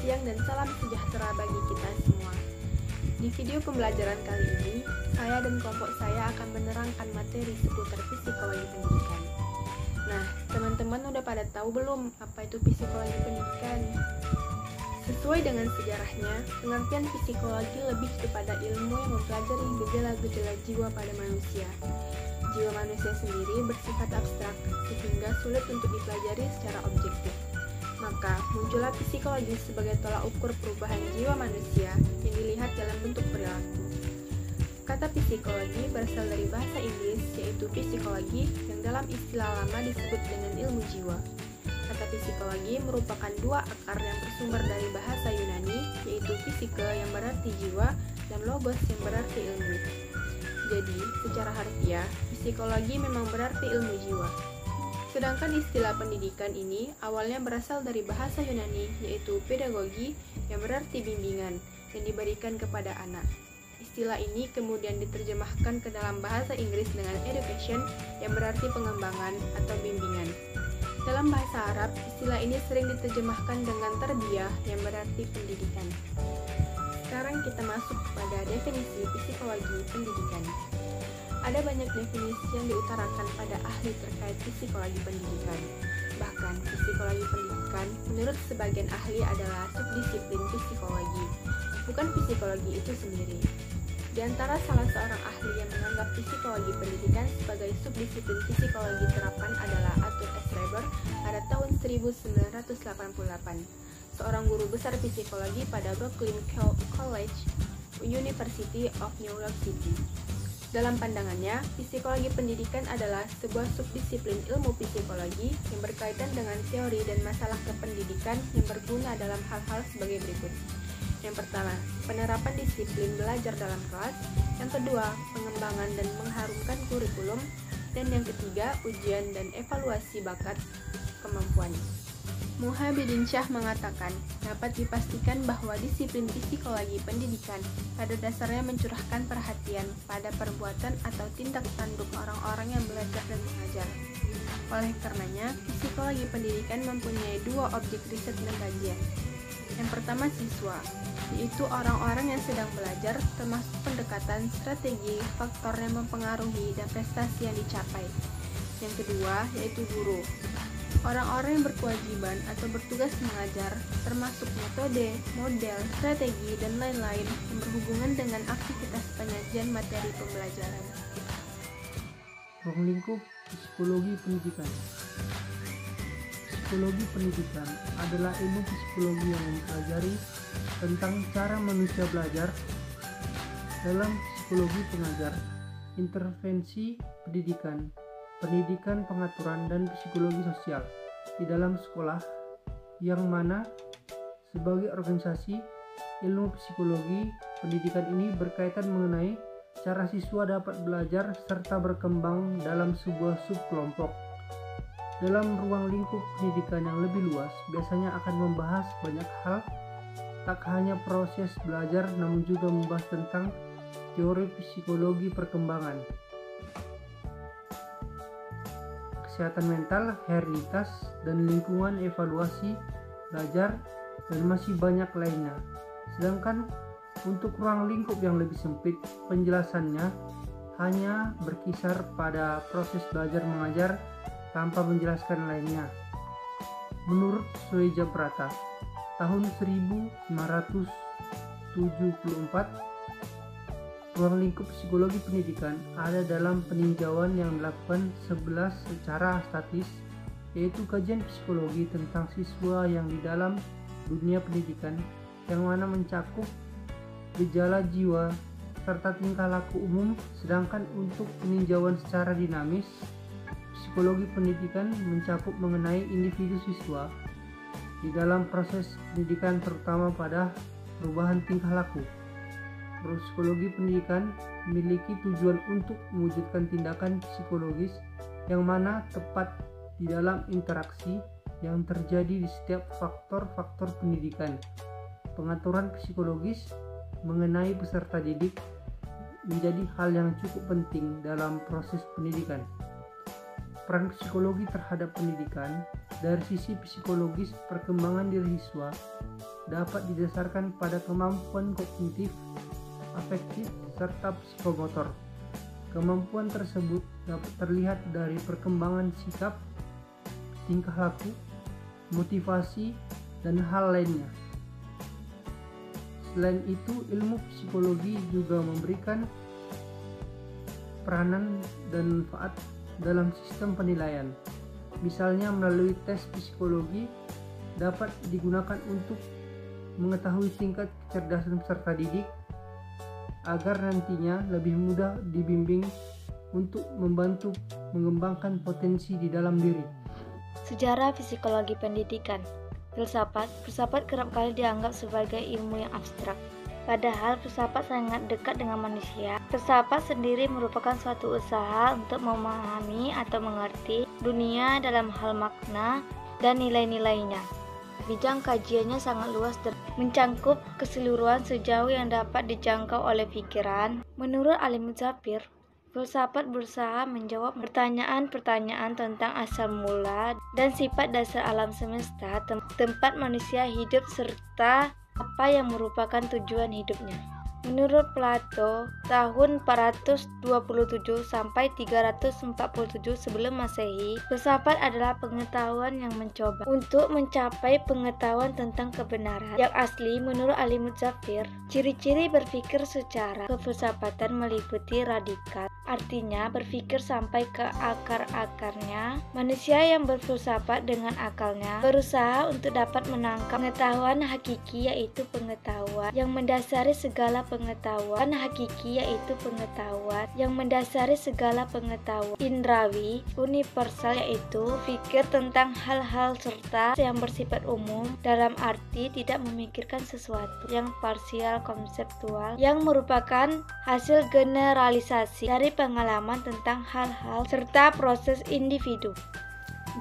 siang dan salam sejahtera bagi kita semua. Di video pembelajaran kali ini, saya dan kelompok saya akan menerangkan materi seputar psikologi pendidikan. Nah, teman-teman udah pada tahu belum apa itu psikologi pendidikan? Sesuai dengan sejarahnya, pengertian psikologi lebih kepada ilmu yang mempelajari gejala-gejala jiwa pada manusia. Jiwa manusia sendiri bersifat abstrak, sehingga sulit untuk dipelajari secara objektif. Maka, muncullah psikologi sebagai tolak ukur perubahan jiwa manusia yang dilihat dalam bentuk perilaku. Kata psikologi berasal dari bahasa Inggris, yaitu psikologi, yang dalam istilah lama disebut dengan ilmu jiwa. Kata psikologi merupakan dua akar yang bersumber dari bahasa Yunani, yaitu psike yang berarti jiwa dan logos yang berarti ilmu. Jadi, secara harfiah, psikologi memang berarti ilmu jiwa. Sedangkan istilah pendidikan ini awalnya berasal dari bahasa Yunani, yaitu pedagogi yang berarti bimbingan yang diberikan kepada anak. Istilah ini kemudian diterjemahkan ke dalam bahasa Inggris dengan education yang berarti pengembangan atau bimbingan. Dalam bahasa Arab, istilah ini sering diterjemahkan dengan tarbiyah yang berarti pendidikan. Sekarang kita masuk pada definisi psikologi pendidikan. Ada banyak definisi yang diutarakan pada ahli terkait psikologi pendidikan. Bahkan, psikologi pendidikan menurut sebagian ahli adalah subdisiplin psikologi, bukan psikologi itu sendiri. Di antara salah seorang ahli yang menganggap psikologi pendidikan sebagai subdisiplin psikologi terapan adalah Arthur S. Reber pada tahun 1988, seorang guru besar psikologi pada Brooklyn College, University of New York City. Dalam pandangannya, psikologi pendidikan adalah sebuah subdisiplin ilmu psikologi yang berkaitan dengan teori dan masalah kependidikan yang berguna dalam hal-hal sebagai berikut. Yang pertama, penerapan disiplin belajar dalam kelas. Yang kedua, pengembangan dan mengharumkan kurikulum. Dan yang ketiga, ujian dan evaluasi bakat kemampuan. Muhibbin Syah mengatakan, dapat dipastikan bahwa disiplin psikologi pendidikan pada dasarnya mencurahkan perhatian pada perbuatan atau tindak tanduk orang-orang yang belajar dan mengajar. Oleh karenanya, psikologi pendidikan mempunyai dua objek riset dan kajian. Yang pertama, siswa, yaitu orang-orang yang sedang belajar, termasuk pendekatan, strategi, faktor yang mempengaruhi, dan prestasi yang dicapai. Yang kedua, yaitu guru, orang-orang yang berkewajiban atau bertugas mengajar, termasuk metode, model, strategi, dan lain-lain yang berhubungan dengan aktivitas penyajian materi pembelajaran. Ruang lingkup psikologi pendidikan. Psikologi pendidikan adalah ilmu psikologi yang mempelajari tentang cara manusia belajar. Dalam psikologi pengajar, intervensi pendidikan, pendidikan pengaturan, dan psikologi sosial di dalam sekolah, yang mana sebagai organisasi ilmu psikologi pendidikan ini berkaitan mengenai cara siswa dapat belajar serta berkembang dalam sebuah subkelompok. Dalam ruang lingkup pendidikan yang lebih luas, biasanya akan membahas banyak hal, tak hanya proses belajar namun juga membahas tentang teori psikologi perkembangan, kesehatan mental, hereditas, dan lingkungan, evaluasi belajar, dan masih banyak lainnya. Sedangkan untuk ruang lingkup yang lebih sempit, penjelasannya hanya berkisar pada proses belajar mengajar tanpa menjelaskan lainnya. Menurut Soejabrata, tahun 1974, ruang lingkup psikologi pendidikan ada dalam peninjauan yang dilakukan 11 secara statis, yaitu kajian psikologi tentang siswa yang di dalam dunia pendidikan, yang mana mencakup gejala jiwa serta tingkah laku umum. Sedangkan untuk peninjauan secara dinamis, psikologi pendidikan mencakup mengenai individu siswa di dalam proses pendidikan, terutama pada perubahan tingkah laku. Psikologi pendidikan memiliki tujuan untuk mewujudkan tindakan psikologis yang mana tepat di dalam interaksi yang terjadi di setiap faktor-faktor pendidikan, pengaturan psikologis mengenai peserta didik menjadi hal yang cukup penting dalam proses pendidikan. Peran psikologi terhadap pendidikan dari sisi psikologis perkembangan diri siswa dapat didasarkan pada kemampuan kognitif, afektif, serta psikomotor. Kemampuan tersebut dapat terlihat dari perkembangan sikap, tingkah laku, motivasi, dan hal lainnya. Selain itu, ilmu psikologi juga memberikan peranan dan manfaat dalam sistem penilaian. Misalnya melalui tes psikologi dapat digunakan untuk mengetahui tingkat kecerdasan peserta didik agar nantinya lebih mudah dibimbing untuk membantu mengembangkan potensi di dalam diri. Sejarah psikologi pendidikan. Filsafat kerap kali dianggap sebagai ilmu yang abstrak. Padahal filsafat sangat dekat dengan manusia. Filsafat sendiri merupakan suatu usaha untuk memahami atau mengerti dunia dalam hal makna dan nilai-nilainya. Bidang kajiannya sangat luas dan mencangkup keseluruhan sejauh yang dapat dijangkau oleh pikiran. Menurut Ali Muzhafir, filsafat berusaha menjawab pertanyaan-pertanyaan tentang asal mula dan sifat dasar alam semesta, tempat manusia hidup, serta apa yang merupakan tujuan hidupnya. Menurut Plato, tahun 427 sampai 347 sebelum Masehi, filsafat adalah pengetahuan yang mencoba untuk mencapai pengetahuan tentang kebenaran yang asli. Menurut Ali Muzhafir, ciri-ciri berpikir secara kefilsafatan meliputi radikal, artinya berpikir sampai ke akar-akarnya. Manusia yang berfilsafat dengan akalnya berusaha untuk dapat menangkap pengetahuan hakiki, yaitu pengetahuan yang mendasari segala pengetahuan indrawi, universal, yaitu pikir tentang hal-hal serta yang bersifat umum, dalam arti tidak memikirkan sesuatu yang parsial konseptual yang merupakan hasil generalisasi dari pengalaman tentang hal-hal serta proses individu.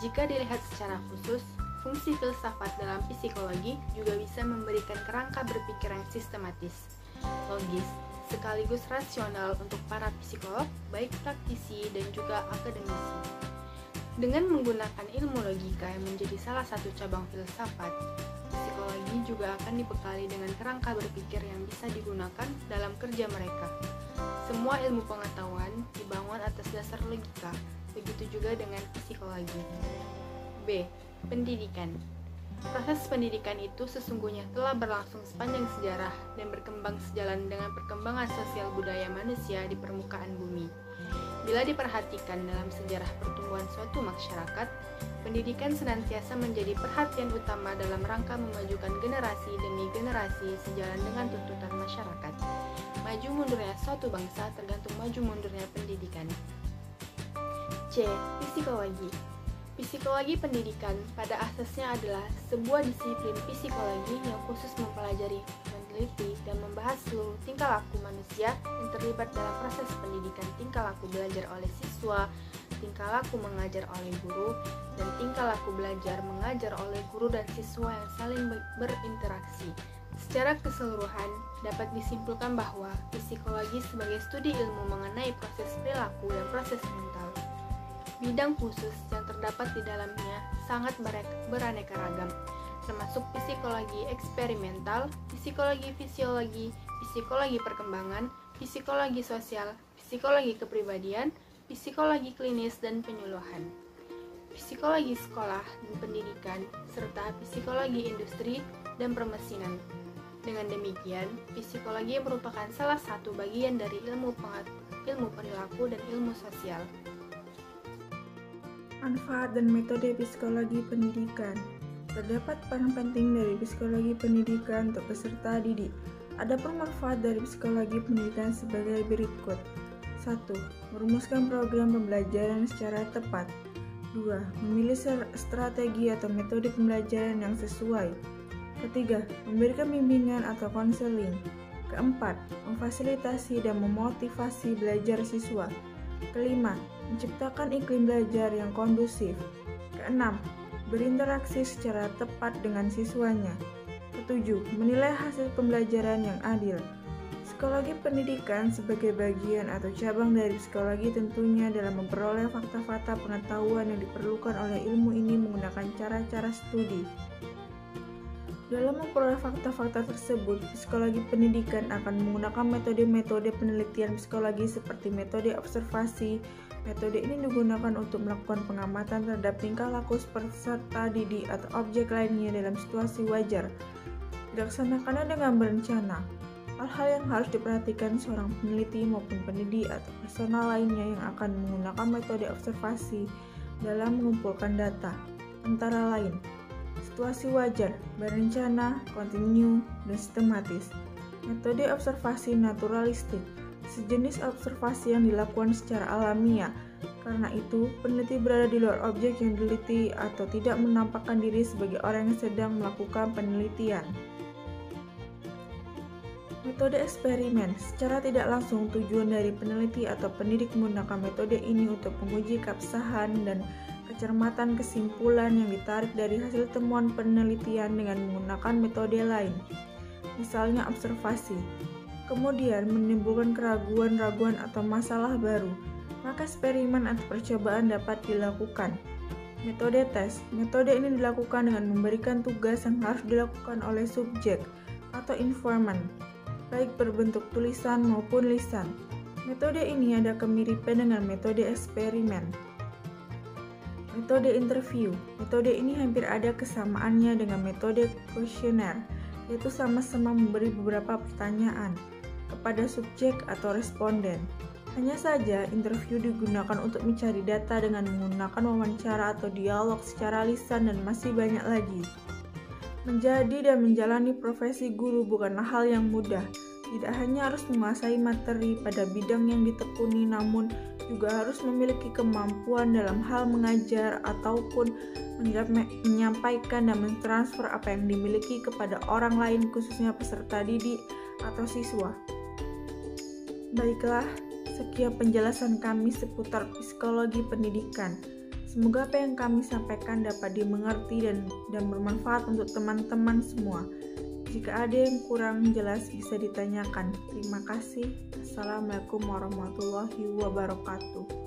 Jika dilihat secara khusus, fungsi filsafat dalam psikologi juga bisa memberikan kerangka berpikir yang sistematis, logis, sekaligus rasional untuk para psikolog, baik praktisi dan juga akademisi. Dengan menggunakan ilmu logika yang menjadi salah satu cabang filsafat, psikologi juga akan dibekali dengan kerangka berpikir yang bisa digunakan dalam kerja mereka. Semua ilmu pengetahuan dibangun atas dasar logika, begitu juga dengan psikologi. B. Pendidikan. Proses pendidikan itu sesungguhnya telah berlangsung sepanjang sejarah dan berkembang sejalan dengan perkembangan sosial budaya manusia di permukaan bumi. Bila diperhatikan dalam sejarah pertumbuhan suatu masyarakat, pendidikan senantiasa menjadi perhatian utama dalam rangka memajukan generasi demi generasi sejalan dengan tuntutan masyarakat. Maju mundurnya suatu bangsa tergantung maju mundurnya pendidikan. C. Psikologi. Psikologi pendidikan pada asasnya adalah sebuah disiplin psikologi yang khusus mempelajari, meneliti, dan membahas seluruh tingkah laku manusia yang terlibat dalam proses pendidikan, tingkah laku belajar oleh siswa, tingkah laku mengajar oleh guru, dan tingkah laku belajar mengajar oleh guru dan siswa yang saling berinteraksi. Secara keseluruhan, dapat disimpulkan bahwa psikologi sebagai studi ilmu mengenai proses perilaku dan proses mental. Bidang khusus yang terdapat di dalamnya sangat beraneka ragam, termasuk psikologi eksperimental, psikologi fisiologi, psikologi perkembangan, psikologi sosial, psikologi kepribadian, psikologi klinis, dan penyuluhan. Psikologi sekolah dan pendidikan, serta psikologi industri dan permesinan. Dengan demikian, psikologi merupakan salah satu bagian dari ilmu perilaku dan ilmu sosial. Manfaat dan metode psikologi pendidikan. Terdapat peran penting dari psikologi pendidikan untuk peserta didik. Adapun manfaat dari psikologi pendidikan sebagai berikut. 1. Merumuskan program pembelajaran secara tepat. 2. Memilih strategi atau metode pembelajaran yang sesuai. 3. Memberikan bimbingan atau konseling. 4. Memfasilitasi dan memotivasi belajar siswa. 5. Menciptakan iklim belajar yang kondusif. 6. Berinteraksi secara tepat dengan siswanya. 7. Menilai hasil pembelajaran yang adil. Psikologi pendidikan sebagai bagian atau cabang dari psikologi tentunya dalam memperoleh fakta-fakta pengetahuan yang diperlukan oleh ilmu ini menggunakan cara-cara studi. Dalam memperoleh fakta-fakta tersebut, psikologi pendidikan akan menggunakan metode-metode penelitian psikologi seperti metode observasi. Metode ini digunakan untuk melakukan pengamatan terhadap tingkah laku peserta didik atau objek lainnya dalam situasi wajar, dilaksanakannya dengan berencana. Hal-hal yang harus diperhatikan seorang peneliti maupun pendidik atau personal lainnya yang akan menggunakan metode observasi dalam mengumpulkan data, antara lain situasi wajar, berencana, kontinu, dan sistematis. Metode observasi naturalistik, sejenis observasi yang dilakukan secara alamiah. Karena itu, peneliti berada di luar objek yang diteliti atau tidak menampakkan diri sebagai orang yang sedang melakukan penelitian. Metode eksperimen, secara tidak langsung tujuan dari peneliti atau pendidik menggunakan metode ini untuk menguji keabsahan dan kecermatan kesimpulan yang ditarik dari hasil temuan penelitian dengan menggunakan metode lain, misalnya observasi, kemudian menimbulkan keraguan-raguan atau masalah baru, maka eksperimen atau percobaan dapat dilakukan. Metode tes, metode ini dilakukan dengan memberikan tugas yang harus dilakukan oleh subjek atau informan, baik berbentuk tulisan maupun lisan. Metode ini ada kemiripan dengan metode eksperimen. Metode interview. Metode ini hampir ada kesamaannya dengan metode kuesioner, yaitu sama-sama memberi beberapa pertanyaan kepada subjek atau responden. Hanya saja, interview digunakan untuk mencari data dengan menggunakan wawancara atau dialog secara lisan dan masih banyak lagi. Menjadi dan menjalani profesi guru bukanlah hal yang mudah. Tidak hanya harus menguasai materi pada bidang yang ditekuni, namun juga harus memiliki kemampuan dalam hal mengajar ataupun menyampaikan dan mentransfer apa yang dimiliki kepada orang lain, khususnya peserta didik atau siswa. Baiklah, sekian penjelasan kami seputar psikologi pendidikan. Semoga apa yang kami sampaikan dapat dimengerti dan bermanfaat untuk teman-teman semua. Jika ada yang kurang jelas bisa ditanyakan. Terima kasih. Assalamualaikum warahmatullahi wabarakatuh.